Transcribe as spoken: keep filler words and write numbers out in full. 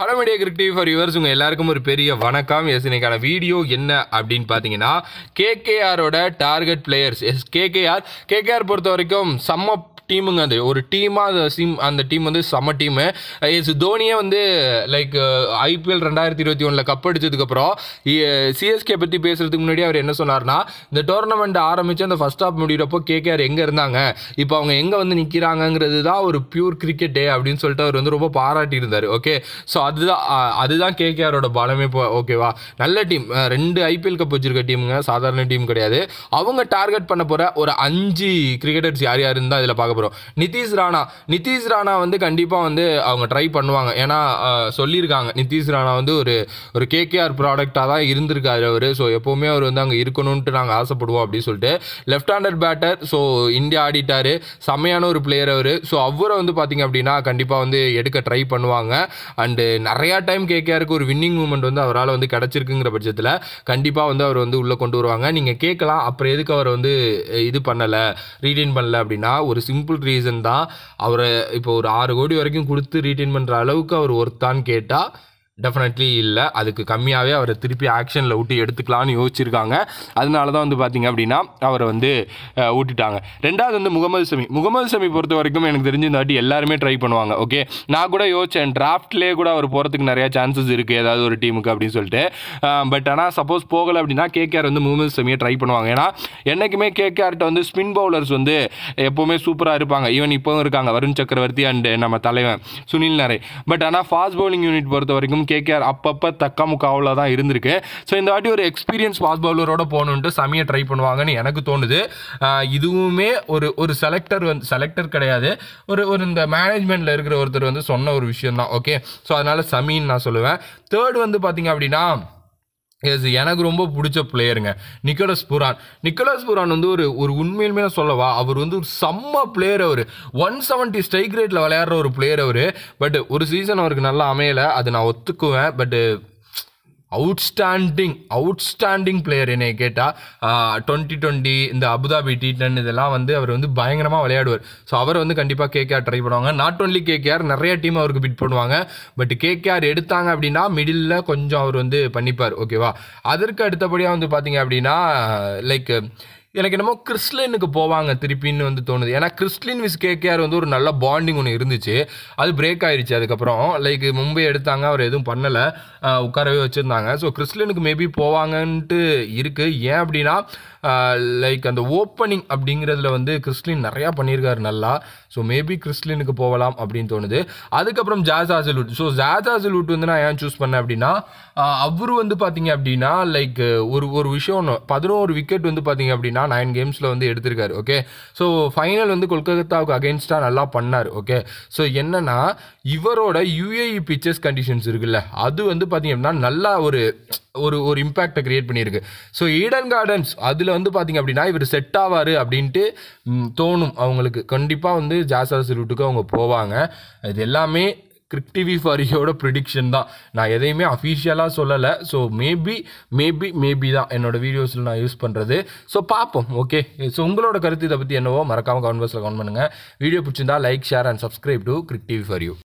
Hello media cric TV for you viewers உங்கள் எல்லாருக்கும் ஒரு பெரிய வணக்கம். எஸ், இன்னைக்கான வீடியோ என்ன அப்படின்னு பார்த்தீங்கன்னா, கேகேஆரோட target players. Yes, KKR KKR பொறுத்த வரைக்கும் செம்ம டீமுங்க. அது ஒரு டீமாக அந்த டீம் அந்த டீம் வந்து செம்ம டீமு. எஸ், தோனியே வந்து லைக் ஐபிஎல் ரெண்டாயிரத்தி இருபத்தி ஒன்றில் கப் அடித்ததுக்கப்புறம் சிஎஸ்கே பற்றி பேசுகிறதுக்கு முன்னாடி அவர் என்ன சொன்னார்னா, இந்த டோர்னமெண்ட் ஆரம்பித்து அந்த ஃபஸ்ட் ஆஃப் முடிகிறப்போ கேகேஆர் எங்கே இருந்தாங்க, இப்போ அவங்க எங்கே வந்து நிற்கிறாங்கங்கிறது தான் ஒரு பியூர் கிரிக்கெட் டே அப்படின்னு சொல்லிட்டு அவர் வந்து ரொம்ப பாராட்டியிருந்தார். ஓகே, ஸோ அதுதான் அதுதான் கேகேஆரோட பலமே. இப்போ ஓகேவா, நல்ல டீம், ரெண்டு ஐபிஎல் கப் வச்சிருக்க டீமுங்க, சாதாரண டீம் கிடையாது. அவங்க டார்கெட் பண்ண போகிற ஒரு அஞ்சு கிரிக்கெட்டர்ஸ் யார் யாருன்னு தான் இதில் பார்க்க. நிதிஷ் ராணா நிதிஷ் ராணா வந்து கண்டிப்பா வந்து அவங்க ட்ரை பண்ணுவாங்க. ஏன்னா சொல்லியிருக்காங்க, நிதிஷ் ராணா வந்து ஒரு ஒரு கேகேஆர் ப்ராடக்டா தான் இருந்திருக்காரு அவரு. ஸோ எப்பவுமே அவர் வந்து அங்கே இருக்கணும்ட்டு நாங்கள் ஆசைப்படுவோம் அப்படின்னு சொல்லிட்டு. Left handed batter, so India ஆடிட்டாரு, செம்மையான ஒரு பிளேயர் அவரு. ஸோ அவரை வந்து பார்த்தீங்க அப்படின்னா கண்டிப்பா வந்து எடுக்க ட்ரை பண்ணுவாங்க. அண்டு நிறையா டைம் கேகேஆருக்கு ஒரு வின்னிங் மூமெண்ட் வந்து அவரால் வந்து கிடைச்சிருக்குங்கிற பட்சத்தில் கண்டிப்பா வந்து அவர் வந்து உள்ள கொண்டு வருவாங்க. நீங்க கேட்கலாம், அப்புறம் எதுக்கு அவர் வந்து இது பண்ணல, ரீடைன் பண்ணல அப்படின்னா, ஒரு சிம்பிள் ரீசன் தான். அவரை இப்போ ஒரு ஆறு கோடி வரைக்கும் கொடுத்து ரீட்டைன் பண்ற அளவுக்கு அவர் ஒர்த்தான்னு கேட்டா டெஃபினெட்லி இல்லை. அதுக்கு கம்மியாகவே அவரை திருப்பி ஆக்ஷனில் விட்டு எடுத்துக்கலான்னு யோசிச்சிருக்காங்க. அதனால தான் வந்து பார்த்திங்க அப்படின்னா அவரை வந்து விட்டுட்டாங்க. ரெண்டாவது வந்து முகமது ஷமி. முகமது ஷமி பொறுத்த வரைக்கும் எனக்கு தெரிஞ்சு இந்த வாட்டி எல்லாருமே ட்ரை பண்ணுவாங்க. ஓகே, நான் கூட யோசித்தேன், டிராஃப்ட்லேயே கூட அவர் போகிறதுக்கு நிறையா சான்சஸ் இருக்குது ஏதாவது ஒரு டீமுக்கு அப்படின்னு சொல்லிட்டு. பட் ஆனால் சப்போஸ் போகலை அப்படின்னா கேகேஆர் வந்து முகமது ஷமியை ட்ரை பண்ணுவாங்க. ஏன்னா என்றைக்குமே கேகேஆர்கிட்ட வந்து ஸ்பின் பவுலர்ஸ் வந்து எப்போவுமே சூப்பராக இருப்பாங்க. ஈவன் இப்போவும் இருக்காங்க, வருண் சக்கரவர்த்தி அண்டு நம்ம தலைவன் சுனில் நரே. பட் ஆனால் ஃபாஸ்ட் பவுலிங் யூனிட் பொறுத்த வரைக்கும் கேகேஆர் அப்பப்போ தக்கா முக்காவில் தான் இருந்திருக்கு. ஸோ இந்த வாட்டி ஒரு எக்ஸ்பீரியன்ஸ் ஃபாஸ்ட் பவுலரோட போகணுன்ட்டு சமையை ட்ரை பண்ணுவாங்கன்னு எனக்கு தோணுது. இதுவுமே ஒரு ஒரு செலக்டர் வந்து செலக்டர் கிடையாது, ஒரு ஒரு இந்த மேனேஜ்மெண்ட்டில் இருக்கிற ஒருத்தர் வந்து சொன்ன ஒரு விஷயம் தான். ஓகே, ஸோ அதனால் சமின்னு நான் சொல்லுவேன். தேர்ட் வந்து பார்த்தீங்க அப்படின்னா, எஸ், எனக்கு ரொம்ப பிடிச்ச பிளேயருங்க நிக்கோலஸ் பூரான். நிக்கோலஸ் பூரான் வந்து ஒரு ஒரு உண்மையிலுமே சொல்லவா, அவர் வந்து ஒரு செம்ம பிளேயர். அவர் ஒன் செவன்ட்டி ஸ்ட்ரைக் ரேட்டில் விளையாடுற ஒரு பிளேயர் அவர். பட் ஒரு சீசன் அவருக்கு நல்லா அமையலை, அது நான் ஒத்துக்குவேன். பட்டு அவுட்ஸ்டாண்டிங் அவுட்ஸ்டாண்டிங் பிளேயர் என்னை கேட்டால். டுவெண்ட்டி டுவெண்ட்டி இந்த அபுதாபி டி டென் இதெல்லாம் வந்து அவர் வந்து பயங்கரமாக விளையாடுவார். ஸோ அவர் வந்து கண்டிப்பாக கேகேஆர் ட்ரை பண்ணுவாங்க. நாட் ஒன்லி கேகேஆர், நிறைய டீம் அவருக்கு பிட் பண்ணுவாங்க. பட் கேகேஆர் எடுத்தாங்க அப்படின்னா மிடில் கொஞ்சம் அவர் வந்து பண்ணிப்பார். ஓகேவா, அதற்கு அடுத்தபடியாக வந்து பார்த்தீங்க அப்படின்னா லைக் எனக்கு என்னமோ கிறிஸ்லினுக்கு போவாங்க திருப்பின்னு வந்து தோணுது. ஏன்னா கிறிஸ்லின் விஸ் கேகேஆர் வந்து ஒரு நல்ல பாண்டிங் ஒன்று இருந்துச்சு, அது பிரேக் ஆயிடுச்சு. அதுக்கப்புறம் லைக் மும்பை எடுத்தாங்க, அவர் எதுவும் பண்ணலை, உட்காரவே வச்சுருந்தாங்க. ஸோ கிறிஸ்லினுக்கு மேபி போவாங்கன்ட்டு இருக்குது. ஏன் அப்படின்னா லைக் அந்த ஓப்பனிங் அப்படிங்கிறதுல வந்து கிறிஸ்லின் நிறையா பண்ணியிருக்காரு நல்லா. ஸோ மேபி கிறிஸ்லினுக்கு போகலாம் அப்படின்னு தோணுது. அதுக்கப்புறம் Josh Hazlewood. So Josh Hazlewood வந்து நான் ஏன் சூஸ் பண்ணேன் அப்படின்னா, அவரு வந்து பார்த்தீங்க அப்படின்னா லைக் ஒரு ஒரு விஷயம் ஒன்று பதினோரு விக்கெட் வந்து பார்த்தீங்க அப்படின்னா நைன் கேம்ஸில் வந்து எடுத்திருக்காரு. ஓகே, ஸோ ஃபைனல் வந்து கொல்கத்தாவுக்கு அகெயின்ஸ்டாக நல்லா பண்ணார். ஓகே, ஸோ என்னன்னா இவரோட யூஏஇ பிச்சஸ் கண்டிஷன்ஸ் இருக்குல்ல, அது வந்து பார்த்தீங்க அப்படின்னா நல்லா ஒரு ஒரு ஒரு இம்பேக்டை கிரியேட் பண்ணியிருக்கு. ஸோ ஈடன் கார்டன்ஸ் அதில் வந்து பார்த்தீங்க அப்படின்னா இவர் செட் ஆவார் அப்படின்ட்டு தோணும் அவங்களுக்கு. கண்டிப்பாக வந்து ஜாஸ் ரூட்டுக்கு அவங்க போவாங்க. இது எல்லாமே கிரிக்டிவி ஃபோர் யூவோட ப்ரிடிக்ஷன் தான், நான் எதையுமே அஃபிஷியலாக சொல்லலை. ஸோ மேபி மேபி மேபி தான் என்னோடய வீடியோஸில் நான் யூஸ் பண்ணுறது. ஸோ பார்ப்போம். ஓகே, ஸோ உங்களோட கருத்து இதை பற்றி என்னவோ மறக்காமல் கமெண்ட் பாக்ஸில் கமெண்ட் பண்ணுங்கள். வீடியோ பிடிச்சிருந்தா like, share and subscribe to cric TV for you.